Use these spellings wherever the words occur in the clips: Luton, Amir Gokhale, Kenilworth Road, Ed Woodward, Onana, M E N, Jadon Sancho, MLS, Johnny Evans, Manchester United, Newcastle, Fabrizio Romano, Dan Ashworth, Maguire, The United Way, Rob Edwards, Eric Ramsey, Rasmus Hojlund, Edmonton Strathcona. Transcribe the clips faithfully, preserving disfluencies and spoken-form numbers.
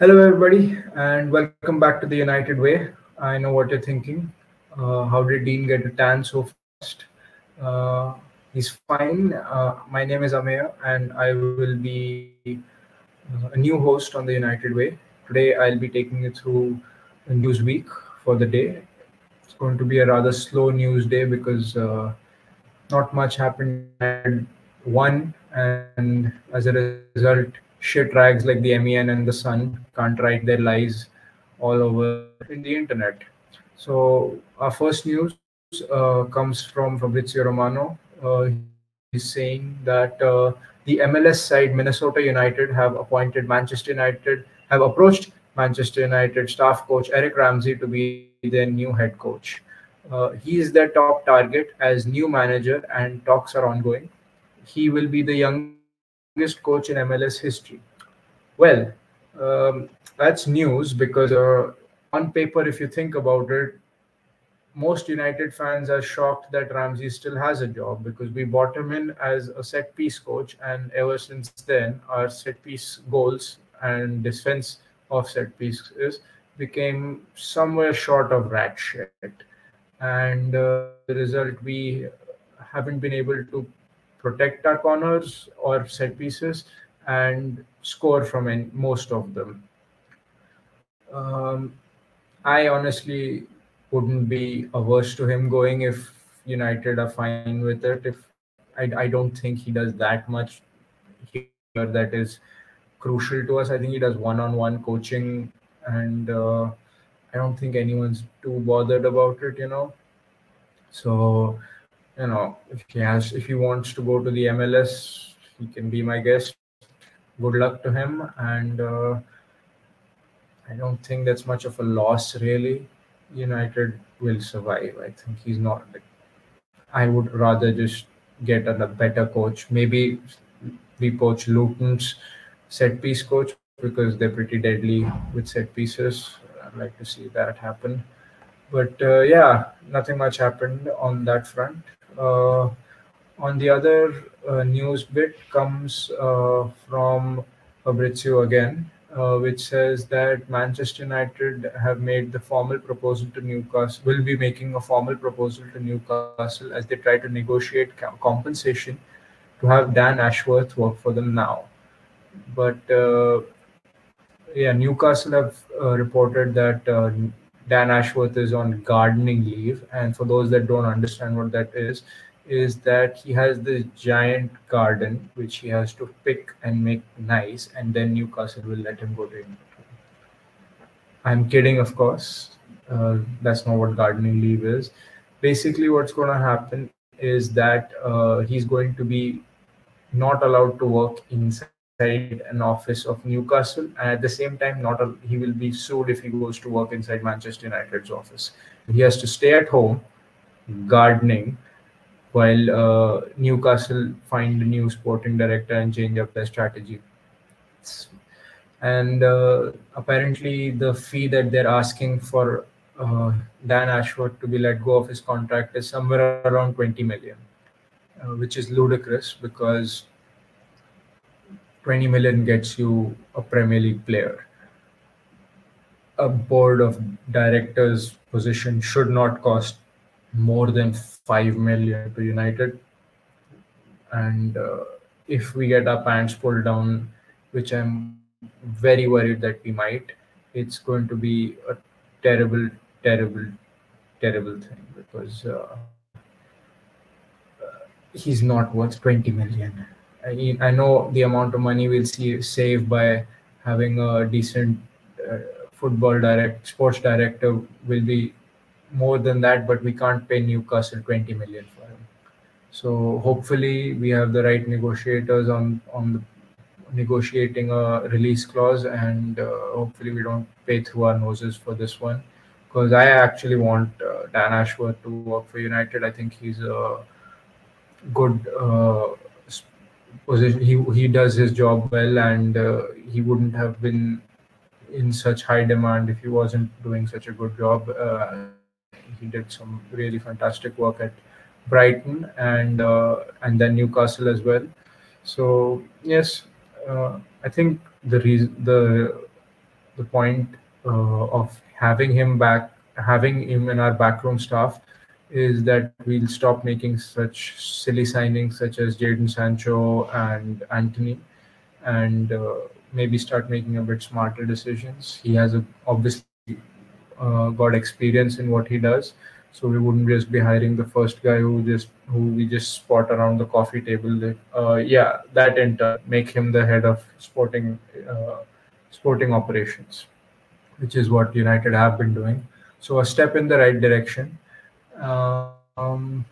Hello, everybody, and welcome back to The United Way. I know what you're thinking. Uh, how did Dean get a tan so fast? Uh, he's fine. Uh, my name is Amir, and I will be uh, a new host on The United Way. Today, I'll be taking you through the news week for the day. It's going to be a rather slow news day because uh, not much happened at one, and as a result, shit rags like the M E N and the Sun can't write their lies all over in the internet. So our first news uh, comes from Fabrizio Romano. Uh, he's saying that uh, the M L S side Minnesota United have appointed Manchester United, have approached Manchester United staff coach Eric Ramsey to be their new head coach. Uh, he is their top target as new manager and talks are ongoing. He will be the young youngest coach in M L S history. Well, um, that's news because uh, on paper, if you think about it, most United fans are shocked that Ramsey still has a job because we bought him in as a set-piece coach, and ever since then, our set-piece goals and defense of set-pieces became somewhere short of rat shit. And uh, the result, we haven't been able to protect our corners or set pieces and score from in most of them. Um, I honestly wouldn't be averse to him going if United are fine with it. If I, I don't think he does that much here that is crucial to us. I think he does one-on-one coaching, and uh, I don't think anyone's too bothered about it, you know. So, you know, if he has, if he wants to go to the M L S, he can be my guest. Good luck to him. And uh, I don't think that's much of a loss, really. United will survive. I think he's not. Like, I would rather just get a better coach. Maybe we poach Luton's set-piece coach because they're pretty deadly with set pieces. I'd like to see that happen. But uh, yeah, nothing much happened on that front. Uh, on the other uh, news bit comes uh, from Fabrizio again, uh, which says that Manchester United have made the formal proposal to Newcastle, will be making a formal proposal to Newcastle as they try to negotiate compensation to have Dan Ashworth work for them now. But uh, yeah, Newcastle have uh, reported that uh, Dan Ashworth is on gardening leave. And for those that don't understand what that is, is that he has this giant garden, which he has to pick and make nice, and then Newcastle will let him go to England. I'm kidding, of course. Uh, that's not what gardening leave is. Basically, what's going to happen is that uh, he's going to be not allowed to work inside an office of Newcastle, and at the same time not a, he will be sued if he goes to work inside Manchester United's office. He has to stay at home gardening while uh, Newcastle find a new sporting director and change up their strategy. And uh, apparently the fee that they're asking for uh, Dan Ashworth to be let go of his contract is somewhere around twenty million, uh, which is ludicrous because twenty million gets you a Premier League player. A board of directors position should not cost more than five million to United. And uh, if we get our pants pulled down, which I'm very worried that we might, it's going to be a terrible, terrible, terrible thing because uh, he's not worth twenty million. I know the amount of money we'll see save by having a decent uh, football direct sports director will be more than that, but we can't pay Newcastle twenty million for him. So hopefully we have the right negotiators on on the, negotiating a release clause, and uh, hopefully we don't pay through our noses for this one, because I actually want uh, Dan Ashworth to work for United. I think he's a good. Uh, Position. He he does his job well, and uh, he wouldn't have been in such high demand if he wasn't doing such a good job. Uh, he did some really fantastic work at Brighton and uh, and then Newcastle as well. So yes, uh, I think the reason the the point uh, of having him back, having him in our backroom staff, is that we'll stop making such silly signings such as Jadon Sancho and Antony, and uh, maybe start making a bit smarter decisions. He has a, obviously uh, got experience in what he does, so we wouldn't just be hiring the first guy who just who we just spot around the coffee table. That, uh, yeah, that in turn make him the head of sporting uh, sporting operations, which is what United have been doing. So a step in the right direction. Uh, um,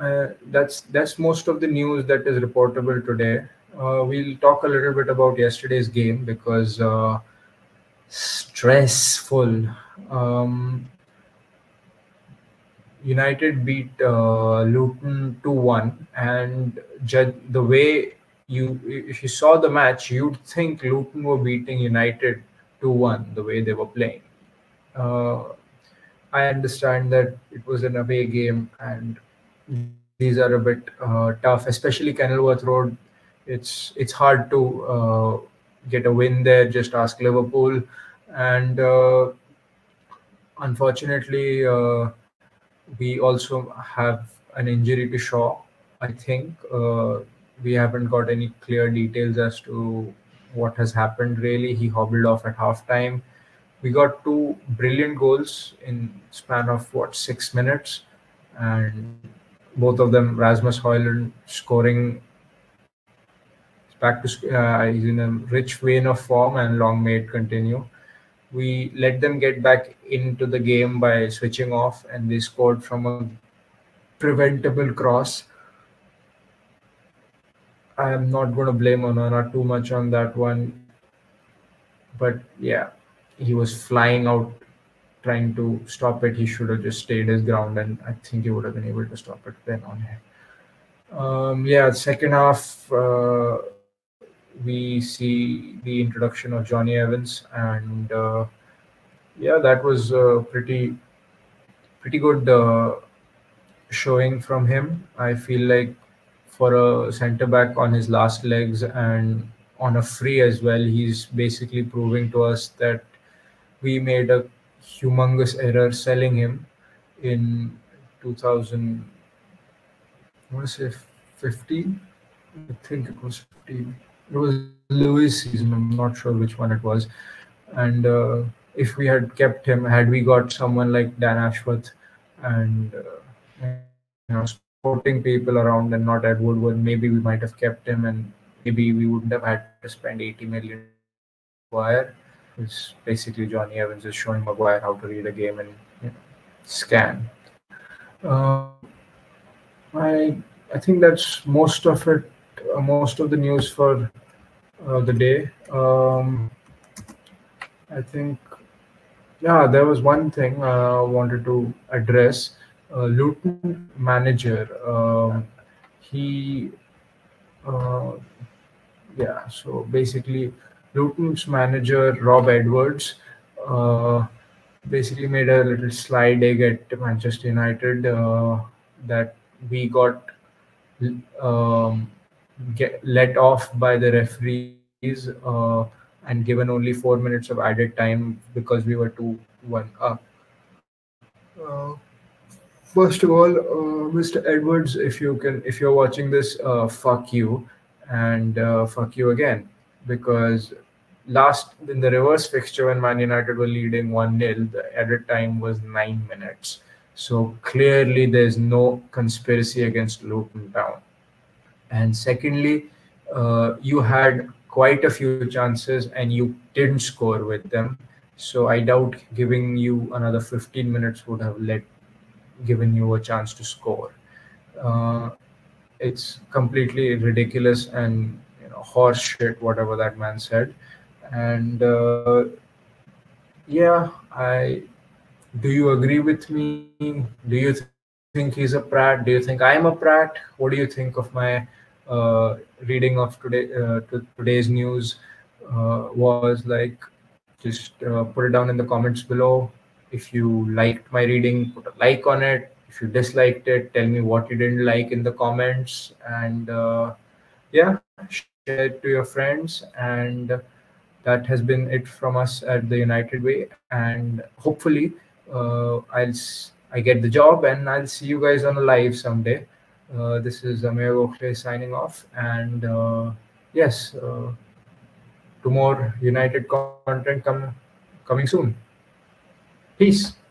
uh, that's that's most of the news that is reportable today. Uh, we'll talk a little bit about yesterday's game because uh, stressful. Um, United beat uh, Luton two one, and the way you if you saw the match, you'd think Luton were beating United two one the way they were playing. Uh, I understand that it was an away game and these are a bit uh, tough, especially Kenilworth Road. It's it's hard to uh, get a win there. Just ask Liverpool, and uh, unfortunately, uh, we also have an injury to Shaw. I think uh, we haven't got any clear details as to what has happened. Really, he hobbled off at halftime. We got two brilliant goals in span of what six minutes, and both of them Rasmus Hojlund scoring. Back to uh, he's in a rich vein of form, and long may it continue. We let them get back into the game by switching off, and they scored from a preventable cross. I am not going to blame Onana too much on that one, but yeah, he was flying out trying to stop it. He should have just stayed his ground, and I think he would have been able to stop it then on him. Um, yeah, second half. Uh, We see the introduction of Johnny Evans, and uh, yeah, that was a pretty, pretty good uh, showing from him. I feel like for a centre back on his last legs and on a free as well, he's basically proving to us that we made a humongous error selling him in two thousand. I want to say fifteen. I think it was fifteen. It was Lewis season, I'm not sure which one it was. And uh, if we had kept him, had we got someone like Dan Ashworth and uh, you know, sporting people around and not Ed Woodward, maybe we might have kept him, and maybe we wouldn't have had to spend eighty million Maguire. It's basically Johnny Evans is showing Maguire how to read a game and, you know, scan. Uh, I, I think that's most of it. Uh, most of the news for uh, the day. Um, I think, yeah, there was one thing uh, I wanted to address. Uh, Luton manager, um, he, uh, yeah, so basically Luton's manager, Rob Edwards, uh, basically made a little slide egg at Manchester United uh, that we got um, get let off by the referees uh, and given only four minutes of added time because we were two one up. Uh, first of all, uh, Mister Edwards, if you can, if you're watching this, uh, fuck you, and uh, fuck you again, because last in the reverse fixture when Man United were leading one nil, the added time was nine minutes. So clearly, there's no conspiracy against Luton Town. And secondly, uh, you had quite a few chances and you didn't score with them. So I doubt giving you another fifteen minutes would have let, given you a chance to score. Uh, it's completely ridiculous and, you know, horse shit, whatever that man said. And uh, yeah, I do you agree with me? Do you th think he's a prat? Do you think I'm a prat? What do you think of my Uh, reading of today uh, today's news? Uh, was like just uh, put it down in the comments below. If you liked my reading, put a like on it. If you disliked it, tell me what you didn't like in the comments, and uh, yeah, share it to your friends. And that has been it from us at the United Way, and hopefully uh, I'll I get the job and I'll see you guys on a live someday. Uh, this is Amir Gokhale signing off, and uh, yes, uh, to more United content com coming soon. Peace.